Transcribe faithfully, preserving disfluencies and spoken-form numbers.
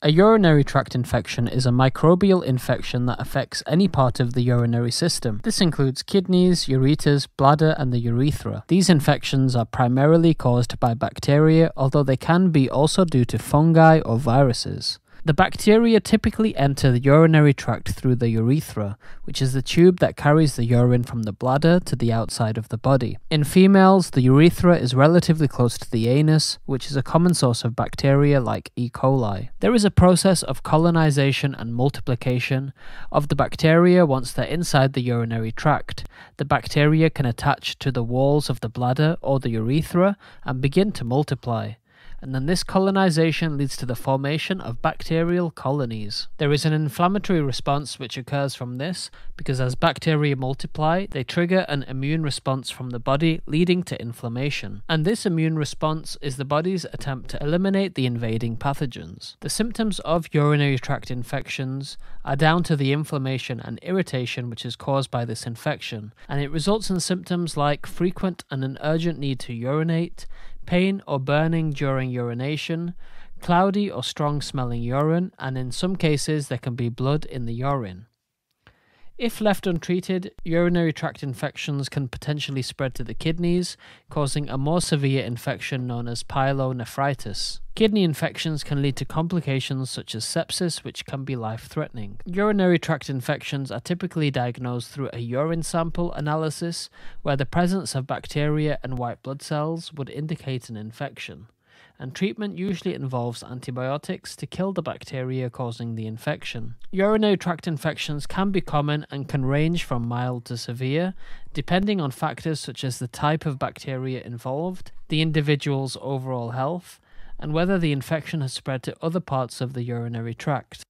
A urinary tract infection is a microbial infection that affects any part of the urinary system. This includes kidneys, ureters, bladder, and the urethra. These infections are primarily caused by bacteria, although they can be also due to fungi or viruses. The bacteria typically enter the urinary tract through the urethra, which is the tube that carries the urine from the bladder to the outside of the body. In females, the urethra is relatively close to the anus, which is a common source of bacteria like E. coli. There is a process of colonization and multiplication of the bacteria once they're inside the urinary tract. The bacteria can attach to the walls of the bladder or the urethra and begin to multiply. And then this colonization leads to the formation of bacterial colonies. There is an inflammatory response which occurs from this, because as bacteria multiply, they trigger an immune response from the body, leading to inflammation. And this immune response is the body's attempt to eliminate the invading pathogens. The symptoms of urinary tract infections are down to the inflammation and irritation which is caused by this infection, and it results in symptoms like frequent and an urgent need to urinate, pain or burning during urination, cloudy or strong smelling urine, and in some cases there can be blood in the urine. If left untreated, urinary tract infections can potentially spread to the kidneys, causing a more severe infection known as pyelonephritis. Kidney infections can lead to complications such as sepsis, which can be life-threatening. Urinary tract infections are typically diagnosed through a urine sample analysis, where the presence of bacteria and white blood cells would indicate an infection, and treatment usually involves antibiotics to kill the bacteria causing the infection. Urinary tract infections can be common and can range from mild to severe, depending on factors such as the type of bacteria involved, the individual's overall health, and whether the infection has spread to other parts of the urinary tract.